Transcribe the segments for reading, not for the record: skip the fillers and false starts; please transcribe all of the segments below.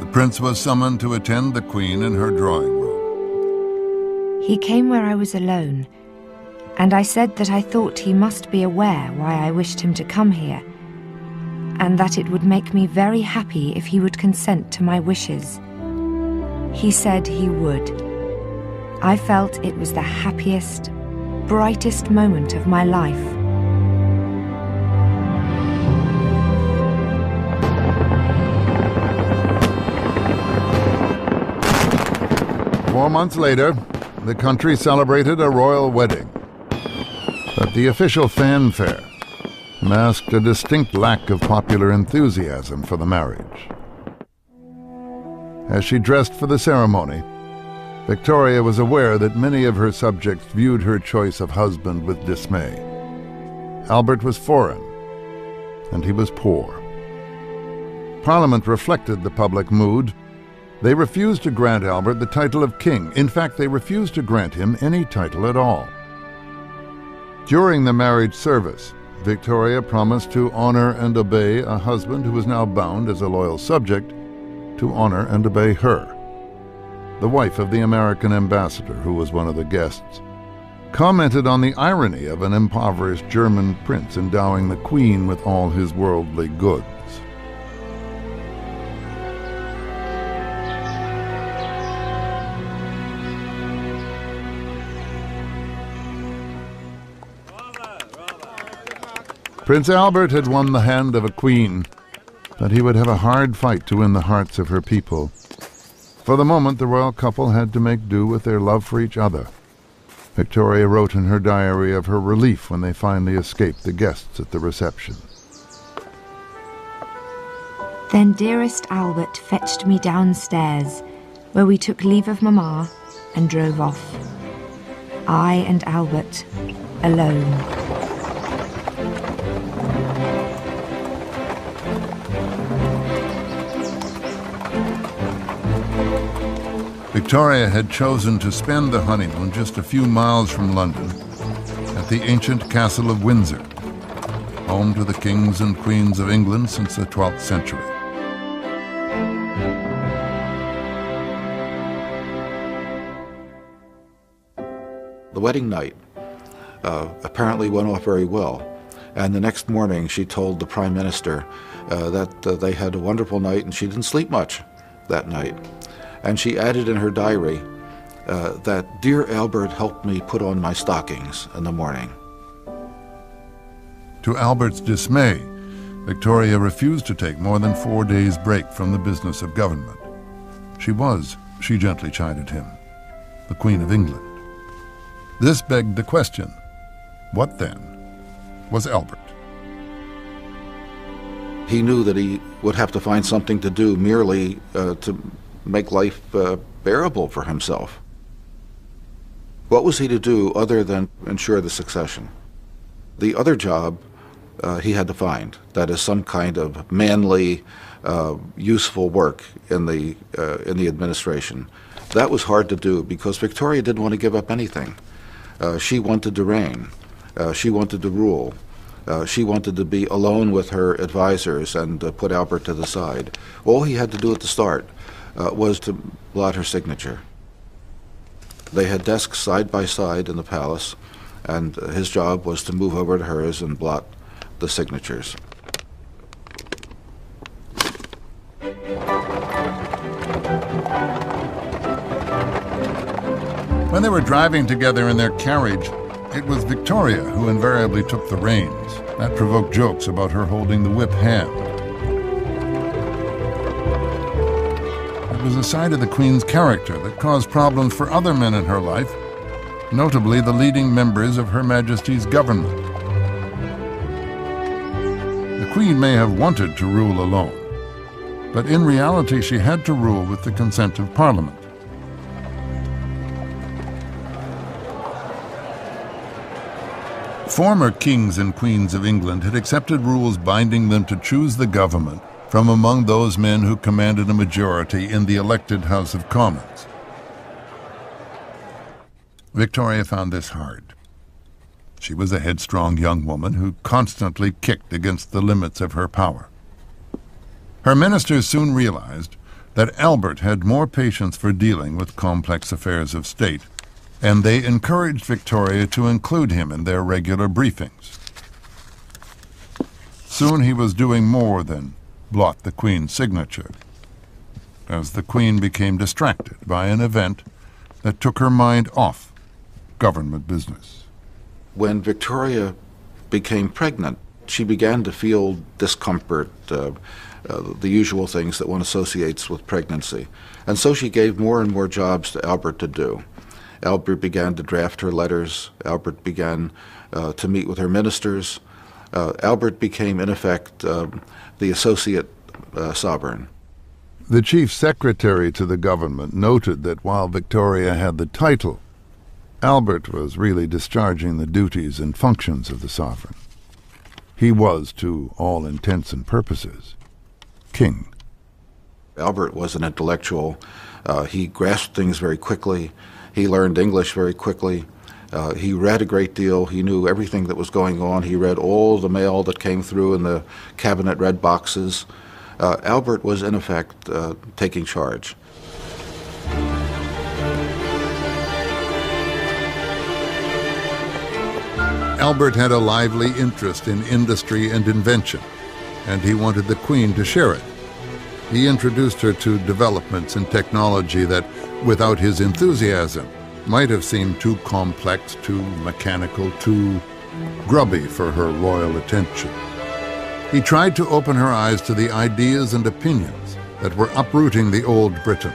The prince was summoned to attend the Queen in her drawing room. He came where I was alone, and I said that I thought he must be aware why I wished him to come here, and that it would make me very happy if he would consent to my wishes. He said he would. I felt it was the happiest, brightest moment of my life. Four months later, the country celebrated a royal wedding, but the official fanfare masked a distinct lack of popular enthusiasm for the marriage. As she dressed for the ceremony, Victoria was aware that many of her subjects viewed her choice of husband with dismay. Albert was foreign, and he was poor. Parliament reflected the public mood. They refused to grant Albert the title of king. In fact, they refused to grant him any title at all. During the marriage service, Victoria promised to honor and obey a husband who was now bound as a loyal subject to honor and obey her, the wife of the American ambassador, who was one of the guests, commented on the irony of an impoverished German prince endowing the Queen with all his worldly goods. Prince Albert had won the hand of a queen, but he would have a hard fight to win the hearts of her people. For the moment, the royal couple had to make do with their love for each other. Victoria wrote in her diary of her relief when they finally escaped the guests at the reception. Then dearest Albert fetched me downstairs, where we took leave of Mamma and drove off. I and Albert, alone. Victoria had chosen to spend the honeymoon just a few miles from London, at the ancient castle of Windsor, home to the kings and queens of England since the 12th century. The wedding night apparently went off very well, and the next morning she told the Prime Minister that they had a wonderful night, and she didn't sleep much that night. And she added in her diary that, "Dear Albert helped me put on my stockings in the morning." To Albert's dismay, Victoria refused to take more than 4 days' break from the business of government. She was, she gently chided him, the Queen of England. This begged the question, what then was Albert? He knew that he would have to find something to do merely to make life bearable for himself. What was he to do other than ensure the succession? The other job he had to find, that is some kind of manly, useful work in the administration. That was hard to do because Victoria didn't want to give up anything. She wanted to reign. She wanted to rule. She wanted to be alone with her advisors and put Albert to the side. All he had to do at the start was to blot her signature. They had desks side by side in the palace, and his job was to move over to hers and blot the signatures. When they were driving together in their carriage, it was Victoria who invariably took the reins. That provoked jokes about her holding the whip hand. It was a side of the Queen's character that caused problems for other men in her life, notably the leading members of Her Majesty's government. The Queen may have wanted to rule alone, but in reality she had to rule with the consent of Parliament. Former kings and queens of England had accepted rules binding them to choose the government from among those men who commanded a majority in the elected House of Commons. Victoria found this hard. She was a headstrong young woman who constantly kicked against the limits of her power. Her ministers soon realized that Albert had more patience for dealing with complex affairs of state, and they encouraged Victoria to include him in their regular briefings. Soon he was doing more than blot the Queen's signature, as the Queen became distracted by an event that took her mind off government business. When Victoria became pregnant, she began to feel discomfort, the usual things that one associates with pregnancy. And so she gave more and more jobs to Albert to do. Albert began to draft her letters. Albert began to meet with her ministers. Albert became, in effect, the associate sovereign. The chief secretary to the government noted that while Victoria had the title, Albert was really discharging the duties and functions of the sovereign. He was, to all intents and purposes, king. Albert was an intellectual. He grasped things very quickly. He learned English very quickly. He read a great deal. He knew everything that was going on. He read all the mail that came through in the cabinet red boxes. Albert was, in effect, taking charge. Albert had a lively interest in industry and invention, and he wanted the Queen to share it. He introduced her to developments in technology that, without his enthusiasm, might have seemed too complex, too mechanical, too grubby for her royal attention. He tried to open her eyes to the ideas and opinions that were uprooting the old Britain,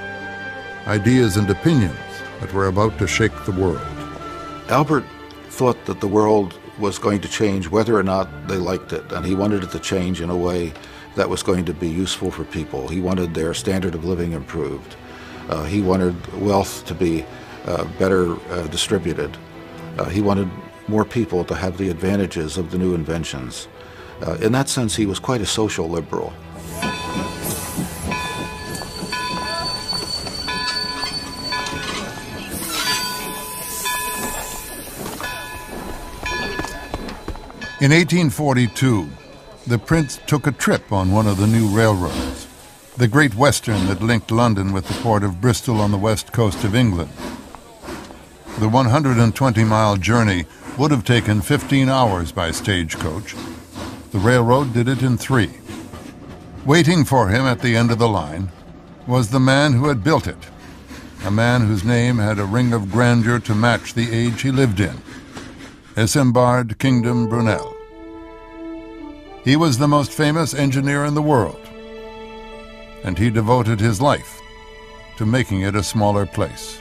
ideas and opinions that were about to shake the world. Albert thought that the world was going to change whether or not they liked it, and he wanted it to change in a way that was going to be useful for people. He wanted their standard of living improved. He wanted wealth to be better distributed. He wanted more people to have the advantages of the new inventions. In that sense, he was quite a social liberal. In 1842, the prince took a trip on one of the new railroads, the Great Western that linked London with the port of Bristol on the west coast of England. The 120-mile journey would have taken 15 hours by stagecoach. The railroad did it in 3. Waiting for him at the end of the line was the man who had built it, a man whose name had a ring of grandeur to match the age he lived in, Isambard Kingdom Brunel. He was the most famous engineer in the world, and he devoted his life to making it a smaller place.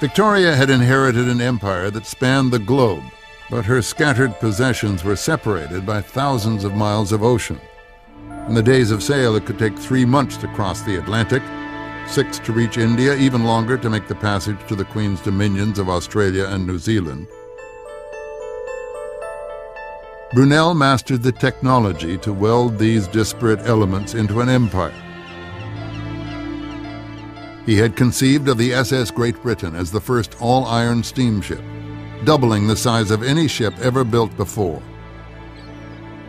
Victoria had inherited an empire that spanned the globe, but her scattered possessions were separated by thousands of miles of ocean. In the days of sail, it could take 3 months to cross the Atlantic, 6 to reach India, even longer to make the passage to the Queen's dominions of Australia and New Zealand. Brunel mastered the technology to weld these disparate elements into an empire. He had conceived of the SS Great Britain as the first all-iron steamship, doubling the size of any ship ever built before.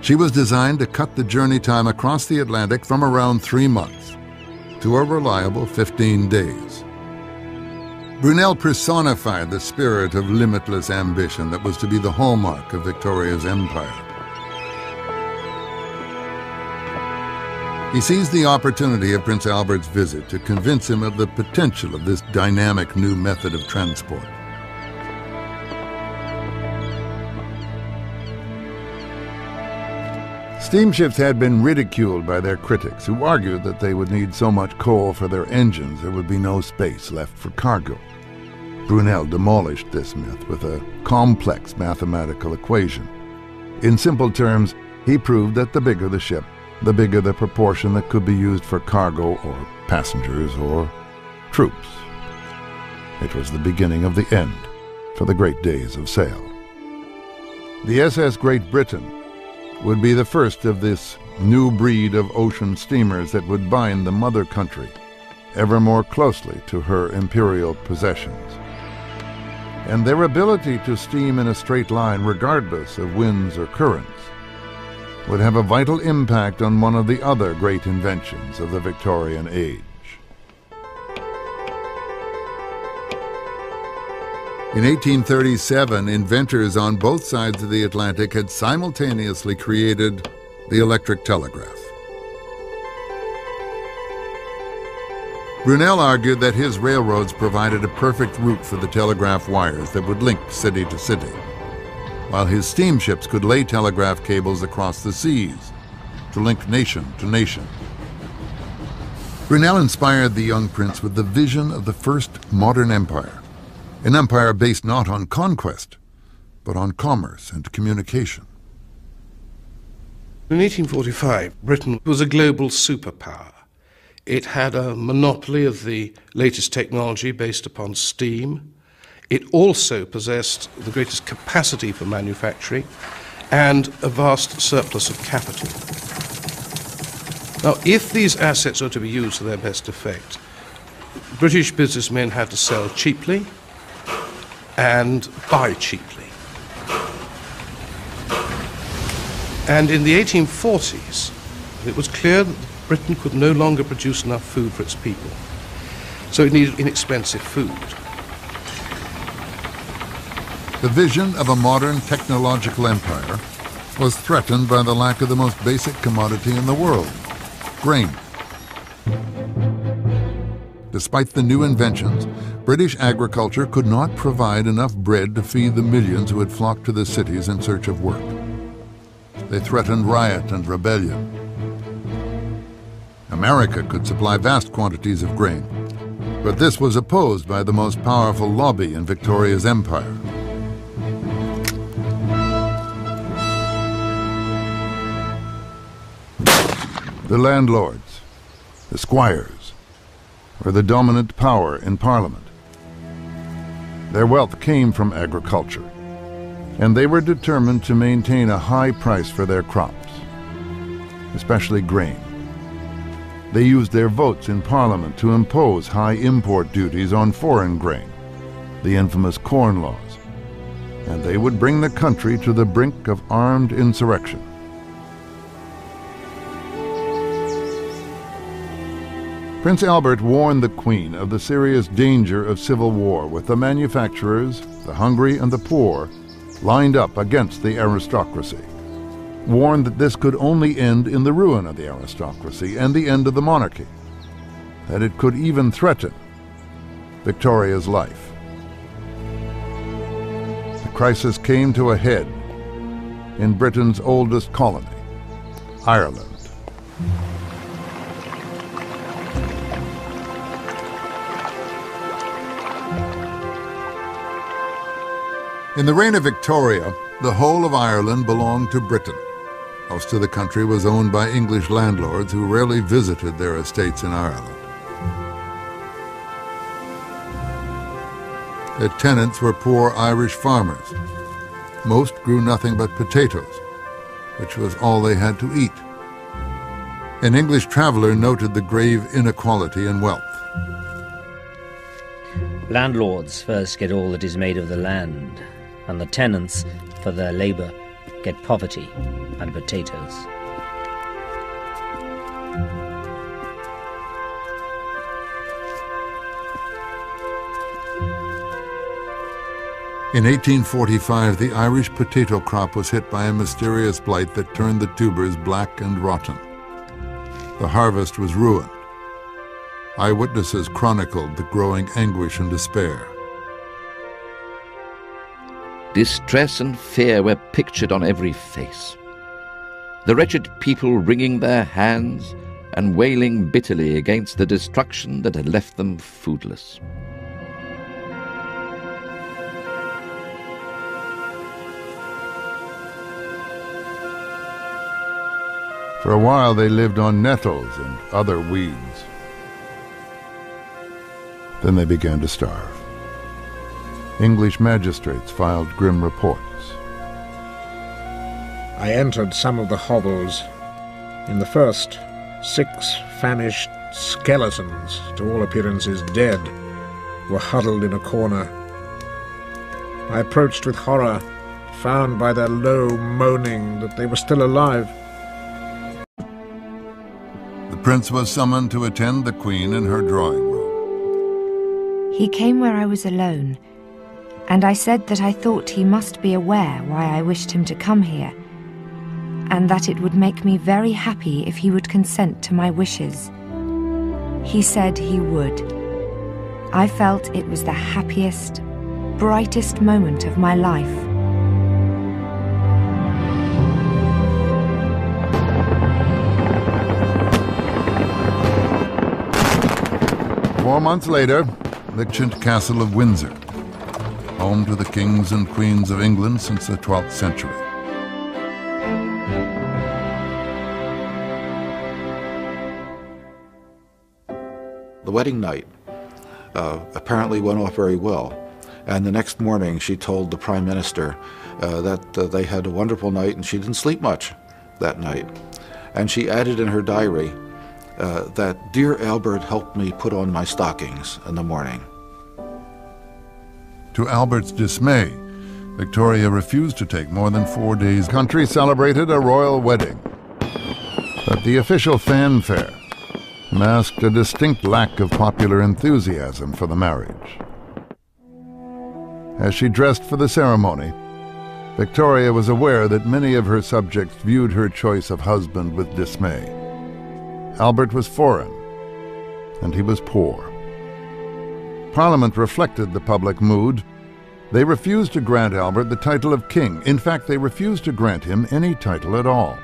She was designed to cut the journey time across the Atlantic from around 3 months to a reliable 15 days. Brunel personified the spirit of limitless ambition that was to be the hallmark of Victoria's empire. He seized the opportunity of Prince Albert's visit to convince him of the potential of this dynamic new method of transport. Steamships had been ridiculed by their critics, who argued that they would need so much coal for their engines there would be no space left for cargo. Brunel demolished this myth with a complex mathematical equation. In simple terms, he proved that the bigger the ship, the bigger the proportion that could be used for cargo or passengers or troops. It was the beginning of the end for the great days of sail. The SS Great Britain would be the first of this new breed of ocean steamers that would bind the mother country ever more closely to her imperial possessions. And their ability to steam in a straight line, regardless of winds or currents, would have a vital impact on one of the other great inventions of the Victorian age. In 1837, inventors on both sides of the Atlantic had simultaneously created the electric telegraph. Brunel argued that his railroads provided a perfect route for the telegraph wires that would link city to city, while his steamships could lay telegraph cables across the seas to link nation to nation. Brunel inspired the young prince with the vision of the first modern empire, an empire based not on conquest, but on commerce and communication. In 1845, Britain was a global superpower. It had a monopoly of the latest technology based upon steam. It also possessed the greatest capacity for manufacturing and a vast surplus of capital. Now, if these assets were to be used to their best effect, British businessmen had to sell cheaply and buy cheaply. And in the 1840s, it was clear that Britain could no longer produce enough food for its people, so it needed inexpensive food. The vision of a modern technological empire was threatened by the lack of the most basic commodity in the world, grain. Despite the new inventions, British agriculture could not provide enough bread to feed the millions who had flocked to the cities in search of work. They threatened riot and rebellion. America could supply vast quantities of grain, but this was opposed by the most powerful lobby in Victoria's empire. The landlords, the squires, were the dominant power in Parliament. Their wealth came from agriculture, and they were determined to maintain a high price for their crops, especially grain. They used their votes in Parliament to impose high import duties on foreign grain, the infamous Corn Laws, and they would bring the country to the brink of armed insurrection. Prince Albert warned the Queen of the serious danger of civil war, with the manufacturers, the hungry, and the poor lined up against the aristocracy, warned that this could only end in the ruin of the aristocracy and the end of the monarchy, that it could even threaten Victoria's life. The crisis came to a head in Britain's oldest colony, Ireland. In the reign of Victoria, the whole of Ireland belonged to Britain. Most of the country was owned by English landlords who rarely visited their estates in Ireland. Their tenants were poor Irish farmers. Most grew nothing but potatoes, which was all they had to eat. An English traveler noted the grave inequality in wealth. Landlords first get all that is made of the land, and the tenants, for their labour, get poverty and potatoes. In 1845, the Irish potato crop was hit by a mysterious blight that turned the tubers black and rotten. The harvest was ruined. Eyewitnesses chronicled the growing anguish and despair. Distress and fear were pictured on every face. The wretched people wringing their hands and wailing bitterly against the destruction that had left them foodless. For a while they lived on nettles and other weeds. Then they began to starve. English magistrates filed grim reports. I entered some of the hovels. In the first, 6 famished skeletons, to all appearances dead, were huddled in a corner. I approached with horror, found by their low moaning that they were still alive. The prince was summoned to attend the Queen in her drawing room. He came where I was alone, and I said that I thought he must be aware why I wished him to come here, and that it would make me very happy if he would consent to my wishes. He said he would. I felt it was the happiest, brightest moment of my life. Four months later, Lichant Castle of Windsor, home to the kings and queens of England since the 12th century. The wedding night apparently went off very well, and the next morning she told the Prime Minister that they had a wonderful night, and she didn't sleep much that night. And she added in her diary that dear Albert helped me put on my stockings in the morning. To Albert's dismay, Victoria refused to take more than 4 days. The country celebrated a royal wedding, but the official fanfare masked a distinct lack of popular enthusiasm for the marriage. As she dressed for the ceremony, Victoria was aware that many of her subjects viewed her choice of husband with dismay. Albert was foreign, and he was poor. Parliament reflected the public mood. They refused to grant Albert the title of king. In fact, they refused to grant him any title at all.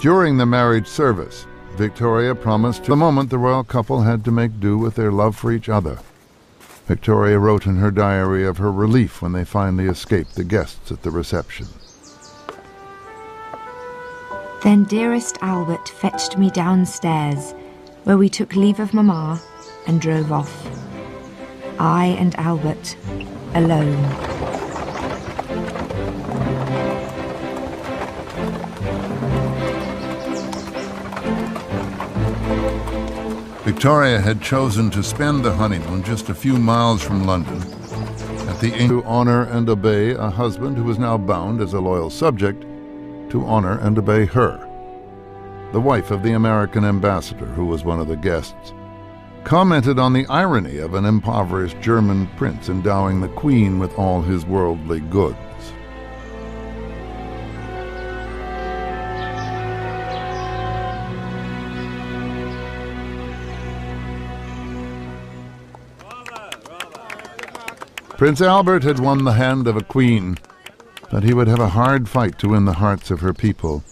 During the marriage service, Victoria promised the moment the royal couple had to make do with their love for each other. Victoria wrote in her diary of her relief when they finally escaped the guests at the reception. Then dearest Albert fetched me downstairs, where we took leave of Mamma and drove off. I and Albert, alone. Victoria had chosen to spend the honeymoon just a few miles from London, at the inn, to honor and obey a husband who was now bound as a loyal subject to honor and obey her, the wife of the American ambassador, who was one of the guests, commented on the irony of an impoverished German prince endowing the Queen with all his worldly goods. Prince Albert had won the hand of a queen, that he would have a hard fight to win the hearts of her people